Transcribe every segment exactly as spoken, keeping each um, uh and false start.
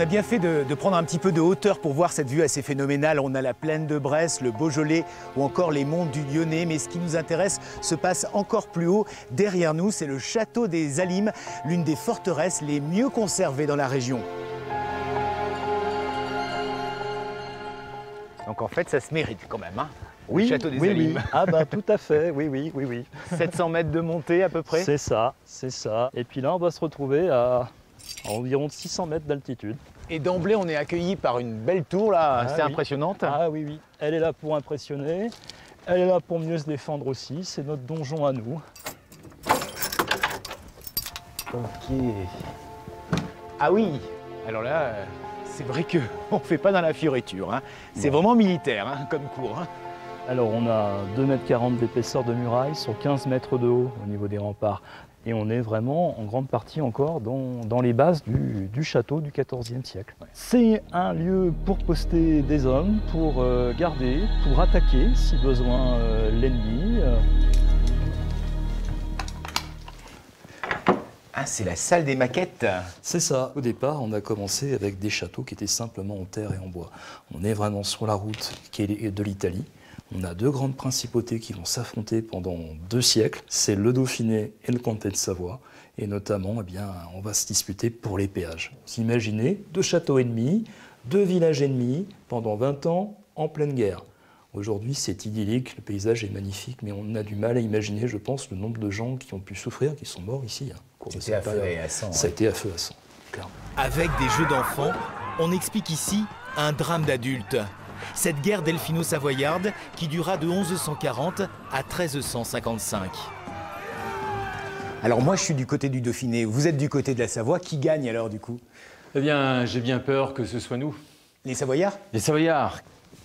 on a bien fait de, de prendre un petit peu de hauteur pour voir cette vue assez phénoménale. On a la plaine de Bresse, le Beaujolais ou encore les monts du Lyonnais. Mais ce qui nous intéresse se passe encore plus haut. Derrière nous, c'est le château des Allymes, l'une des forteresses les mieux conservées dans la région. Donc en fait, ça se mérite quand même, hein, oui, le château des oui, Allymes. Oui. Ah bah tout à fait, oui, oui, oui, oui. sept cents mètres de montée à peu près. C'est ça, c'est ça. Et puis là, on va se retrouver à... à environ six cents mètres d'altitude. Et d'emblée, on est accueilli par une belle tour, là, ah, c'est oui. impressionnante. Ah oui, oui, elle est là pour impressionner, elle est là pour mieux se défendre aussi, c'est notre donjon à nous. Ok. Ah oui, alors là, c'est vrai qu'on ne fait pas dans la fioriture, hein. C'est ouais. vraiment militaire hein, comme cours. Hein. Alors on a deux mètres quarante d'épaisseur de muraille sur quinze mètres de haut au niveau des remparts. Et on est vraiment en grande partie encore dans, dans les bases du, du château du quatorzième siècle. Ouais. C'est un lieu pour poster des hommes, pour euh, garder, pour attaquer si besoin euh, l'ennemi. Ah, c'est la salle des maquettes. C'est ça. Au départ, on a commencé avec des châteaux qui étaient simplement en terre et en bois. On est vraiment sur la route qui est de l'Italie. On a deux grandes principautés qui vont s'affronter pendant deux siècles. C'est le Dauphiné et le comté de Savoie. Et notamment, eh bien, on va se disputer pour les péages. Vous imaginez deux châteaux ennemis, deux villages ennemis, pendant vingt ans, en pleine guerre. Aujourd'hui, c'est idyllique, le paysage est magnifique, mais on a du mal à imaginer, je pense, le nombre de gens qui ont pu souffrir, qui sont morts ici. Hein, au cours de cette période. Ça a été à feu et à sang, clairement. Avec des jeux d'enfants, on explique ici un drame d'adulte. Cette guerre delphino-savoyarde qui dura de mille cent quarante à mille trois cent cinquante-cinq. Alors moi je suis du côté du Dauphiné, vous êtes du côté de la Savoie, qui gagne alors du coup? Eh bien j'ai bien peur que ce soit nous. Les Savoyards? Les Savoyards,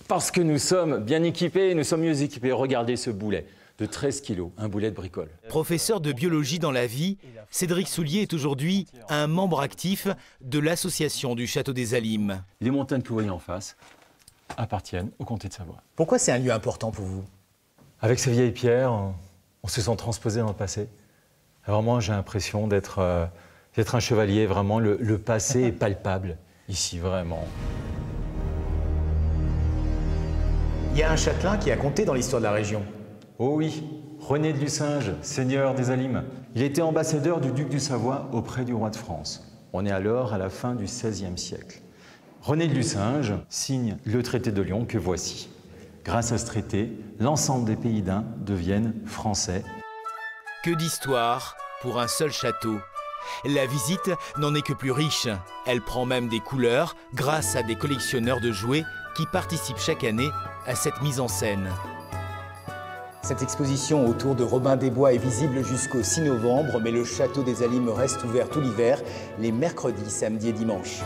parce que nous sommes bien équipés, nous sommes mieux équipés. Regardez ce boulet de treize kilos, un boulet de bricole. Professeur de biologie dans la vie, Cédric Soulier est aujourd'hui un membre actif de l'association du Château des Allymes. Les montagnes que vous voyez en face appartiennent au comté de Savoie. Pourquoi c'est un lieu important pour vous? Avec ces vieilles pierres, on, on se sent transposé dans le passé. Alors moi, j'ai l'impression d'être euh, un chevalier, vraiment, le, le passé est palpable ici, vraiment. Il y a un châtelain qui a compté dans l'histoire de la région. Oh oui, René de Lucinge, seigneur des Allymes. Il était ambassadeur du duc de Savoie auprès du roi de France. On est alors à la fin du seizième siècle. René de Lucinge signe le traité de Lyon que voici. Grâce à ce traité, l'ensemble des pays d'Ain deviennent français. Que d'histoire pour un seul château. La visite n'en est que plus riche. Elle prend même des couleurs grâce à des collectionneurs de jouets qui participent chaque année à cette mise en scène. Cette exposition autour de Robin des Bois est visible jusqu'au six novembre, mais le château des Allymes reste ouvert tout l'hiver, les mercredis, samedis et dimanches.